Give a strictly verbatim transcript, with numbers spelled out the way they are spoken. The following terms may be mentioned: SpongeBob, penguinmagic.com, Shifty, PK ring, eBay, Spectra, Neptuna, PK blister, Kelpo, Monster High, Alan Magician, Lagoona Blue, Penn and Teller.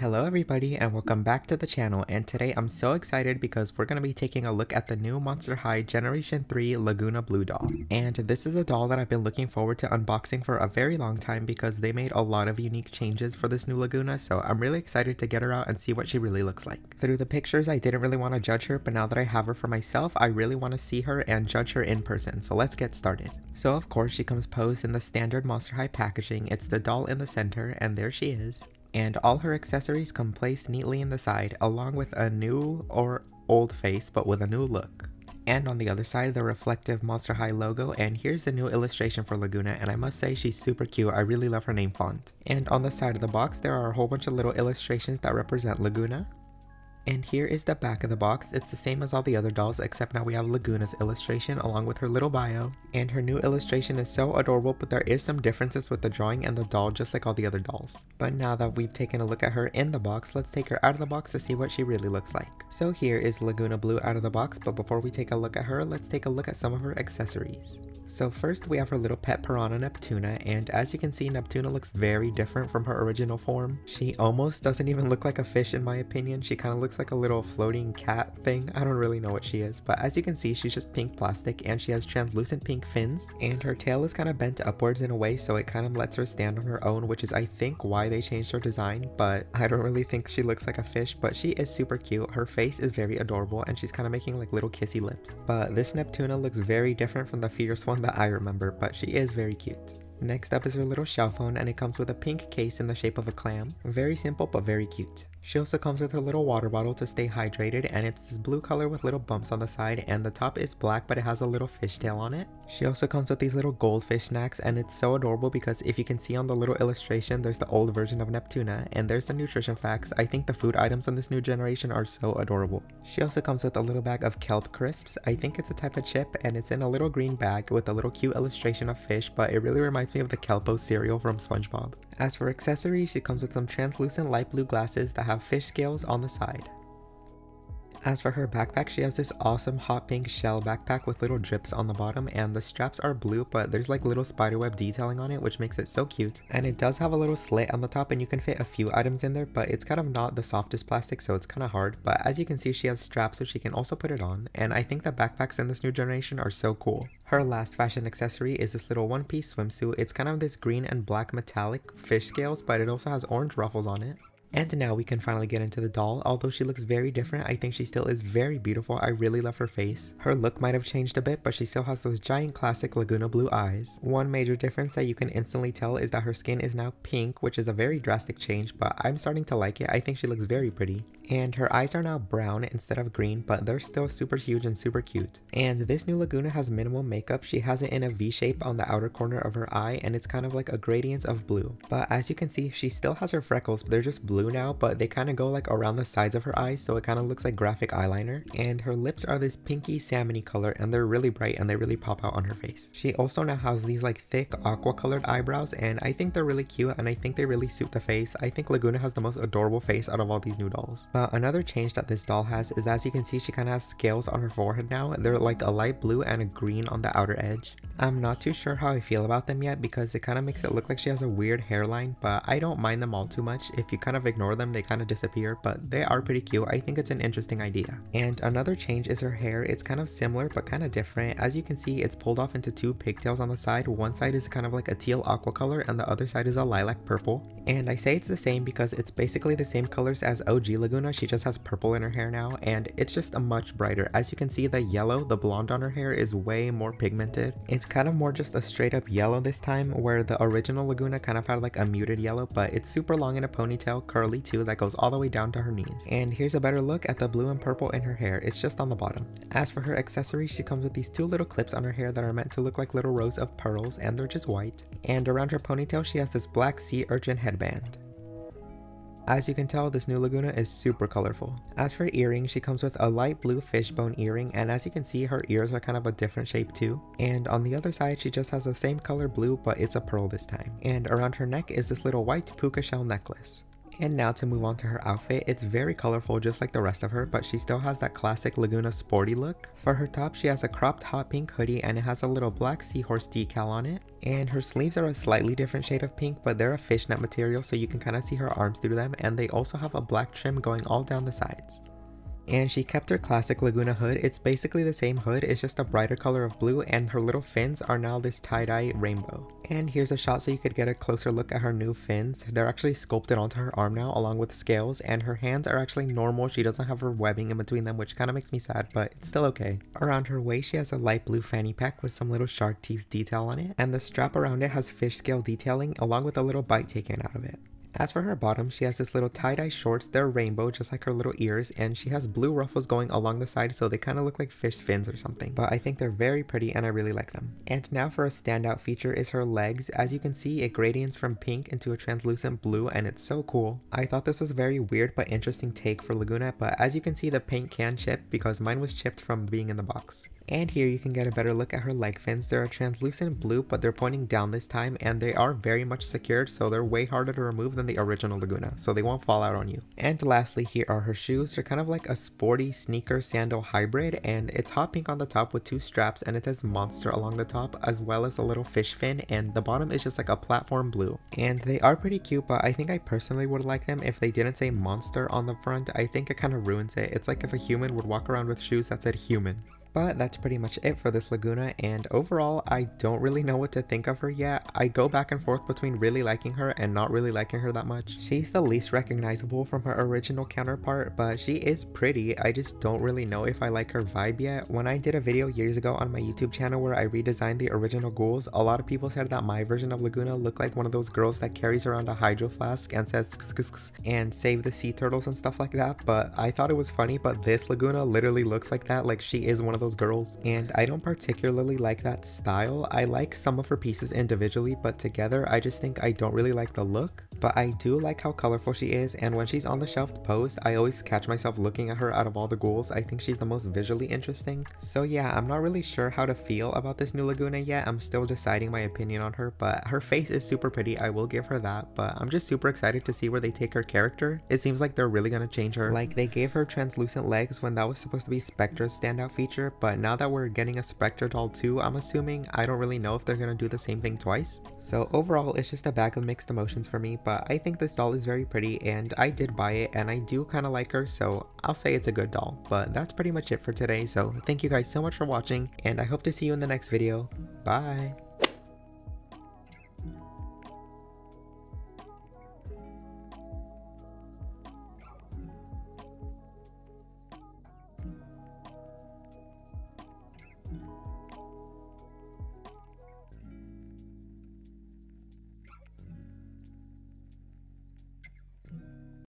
Hello everybody and welcome back to the channel, and today I'm so excited because we're going to be taking a look at the new Monster High Generation three Lagoona Blue doll. And this is a doll that I've been looking forward to unboxing for a very long time because they made a lot of unique changes for this new Lagoona, so I'm really excited to get her out and see what she really looks like. Through the pictures I didn't really want to judge her, but now that I have her for myself I really want to see her and judge her in person, so let's get started. So of course she comes posed in the standard Monster High packaging. It's the doll in the center and there she is. And all her accessories come placed neatly in the side, along with a new or old face, but with a new look. And on the other side, the reflective Monster High logo, and here's the new illustration for Lagoona, and I must say she's super cute. I really love her name font. And on the side of the box, there are a whole bunch of little illustrations that represent Lagoona. And here is the back of the box. It's the same as all the other dolls, except now we have Lagoona's illustration along with her little bio. And her new illustration is so adorable, but there is some differences with the drawing and the doll, just like all the other dolls. But now that we've taken a look at her in the box, let's take her out of the box to see what she really looks like. So here is Lagoona Blue out of the box, but before we take a look at her, let's take a look at some of her accessories. So first we have her little pet piranha Neptuna, and as you can see, Neptuna looks very different from her original form. She almost doesn't even look like a fish in my opinion. She kind of looks looks like a little floating cat thing. I don't really know what she is, but as you can see she's just pink plastic and she has translucent pink fins, and her tail is kind of bent upwards in a way so it kind of lets her stand on her own, which is I think why they changed her design, but I don't really think she looks like a fish, but she is super cute. Her face is very adorable and she's kind of making like little kissy lips, but this Neptuna looks very different from the fierce one that I remember, but she is very cute. Next up is her little shell phone, and it comes with a pink case in the shape of a clam. Very simple but very cute. She also comes with her little water bottle to stay hydrated, and it's this blue color with little bumps on the side, and the top is black but it has a little fishtail on it. She also comes with these little goldfish snacks, and it's so adorable because if you can see on the little illustration there's the old version of Neptuna and there's the nutrition facts. I think the food items in this new generation are so adorable. She also comes with a little bag of kelp crisps. I think it's a type of chip, and it's in a little green bag with a little cute illustration of fish, but it really reminds me of the Kelpo cereal from SpongeBob. As for accessories, she comes with some translucent light blue glasses that have fish scales on the side. As for her backpack, she has this awesome hot pink shell backpack with little drips on the bottom, and the straps are blue but there's like little spiderweb detailing on it which makes it so cute, and it does have a little slit on the top and you can fit a few items in there, but it's kind of not the softest plastic so it's kind of hard, but as you can see she has straps so she can also put it on, and I think the backpacks in this new generation are so cool. Her last fashion accessory is this little one-piece swimsuit. It's kind of this green and black metallic fish scales, but it also has orange ruffles on it. And now we can finally get into the doll. Although she looks very different, I think she still is very beautiful. I really love her face. Her look might have changed a bit, but she still has those giant classic Lagoona Blue eyes. One major difference that you can instantly tell is that her skin is now pink, which is a very drastic change, but I'm starting to like it. I think she looks very pretty. And her eyes are now brown instead of green, but they're still super huge and super cute. And this new Lagoona has minimal makeup. She has it in a V shape on the outer corner of her eye, and it's kind of like a gradient of blue. But as you can see, she still has her freckles. They're just blue now, but they kind of go like around the sides of her eyes, so it kind of looks like graphic eyeliner. And her lips are this pinky salmony color, and they're really bright and they really pop out on her face. She also now has these like thick aqua colored eyebrows, and I think they're really cute and I think they really suit the face. I think Lagoona has the most adorable face out of all these new dolls. Uh, another change that this doll has is, as you can see, she kind of has scales on her forehead now. They're like a light blue and a green on the outer edge. I'm not too sure how I feel about them yet because it kind of makes it look like she has a weird hairline, but I don't mind them all too much. If you kind of ignore them, they kind of disappear, but they are pretty cute. I think it's an interesting idea. And another change is her hair. It's kind of similar but kind of different. As you can see, it's pulled off into two pigtails on the side. One side is kind of like a teal aqua color and the other side is a lilac purple. And I say it's the same because it's basically the same colors as O G Lagoona. She just has purple in her hair now, and it's just a much brighter. As you can see, the yellow, the blonde on her hair is way more pigmented. It's kind of more just a straight up yellow this time, where the original Lagoona kind of had like a muted yellow, but it's super long in a ponytail, curly too, that goes all the way down to her knees. And here's a better look at the blue and purple in her hair. It's just on the bottom. As for her accessories, she comes with these two little clips on her hair that are meant to look like little rows of pearls, and they're just white. And around her ponytail, she has this black sea urchin headband. As you can tell, this new Lagoona is super colorful. As for earrings, she comes with a light blue fishbone earring, and as you can see, her ears are kind of a different shape too. And on the other side, she just has the same color blue, but it's a pearl this time. And around her neck is this little white puka shell necklace. And now to move on to her outfit, it's very colorful just like the rest of her, but she still has that classic Lagoona sporty look. For her top, she has a cropped hot pink hoodie and it has a little black seahorse decal on it. And her sleeves are a slightly different shade of pink, but they're a fishnet material so you can kind of see her arms through them, and they also have a black trim going all down the sides. And she kept her classic Lagoona hood. It's basically the same hood, it's just a brighter color of blue, and her little fins are now this tie-dye rainbow. And here's a shot so you could get a closer look at her new fins. They're actually sculpted onto her arm now along with scales, and her hands are actually normal. She doesn't have her webbing in between them, which kind of makes me sad, but it's still okay. Around her waist, she has a light blue fanny pack with some little shark teeth detail on it, and the strap around it has fish scale detailing along with a little bite taken out of it. As for her bottom, she has this little tie-dye shorts. They're rainbow just like her little ears, and she has blue ruffles going along the side so they kind of look like fish fins or something, but I think they're very pretty and I really like them. And now for a standout feature is her legs. As you can see, it gradients from pink into a translucent blue and it's so cool. I thought this was a very weird but interesting take for Lagoona, but as you can see, the paint can chip because mine was chipped from being in the box. And here you can get a better look at her leg fins. They're a translucent blue, but they're pointing down this time, and they are very much secured, so they're way harder to remove than the original Lagoona, so they won't fall out on you. And lastly, here are her shoes. They're kind of like a sporty sneaker sandal hybrid, and it's hot pink on the top with two straps, and it says Monster along the top, as well as a little fish fin, and the bottom is just like a platform blue. And they are pretty cute, but I think I personally would like them if they didn't say Monster on the front. I think it kind of ruins it. It's like if a human would walk around with shoes that said human. But that's pretty much it for this Lagoona, and overall I don't really know what to think of her yet. I go back and forth between really liking her and not really liking her that much. She's the least recognizable from her original counterpart, but she is pretty. I just don't really know if I like her vibe yet. When I did a video years ago on my YouTube channel where I redesigned the original ghouls, a lot of people said that my version of Lagoona looked like one of those girls that carries around a hydro flask and says "kss" and save the sea turtles and stuff like that, but I thought it was funny. But this Lagoona literally looks like that, like she is one of those girls, and I don't particularly like that style. I like some of her pieces individually, but together I just think I don't really like the look. But I do like how colorful she is, and when she's on the shelf posed, I always catch myself looking at her out of all the ghouls. I think she's the most visually interesting. So yeah, I'm not really sure how to feel about this new Lagoona yet. I'm still deciding my opinion on her, but her face is super pretty, I will give her that. But I'm just super excited to see where they take her character. It seems like they're really gonna change her. Like, they gave her translucent legs when that was supposed to be Spectra's standout feature, but now that we're getting a Spectra doll too, I'm assuming, I don't really know if they're gonna do the same thing twice. So overall, it's just a bag of mixed emotions for me, but I think this doll is very pretty and I did buy it and I do kind of like her, so I'll say it's a good doll. But that's pretty much it for today, so thank you guys so much for watching, and I hope to see you in the next video. Bye!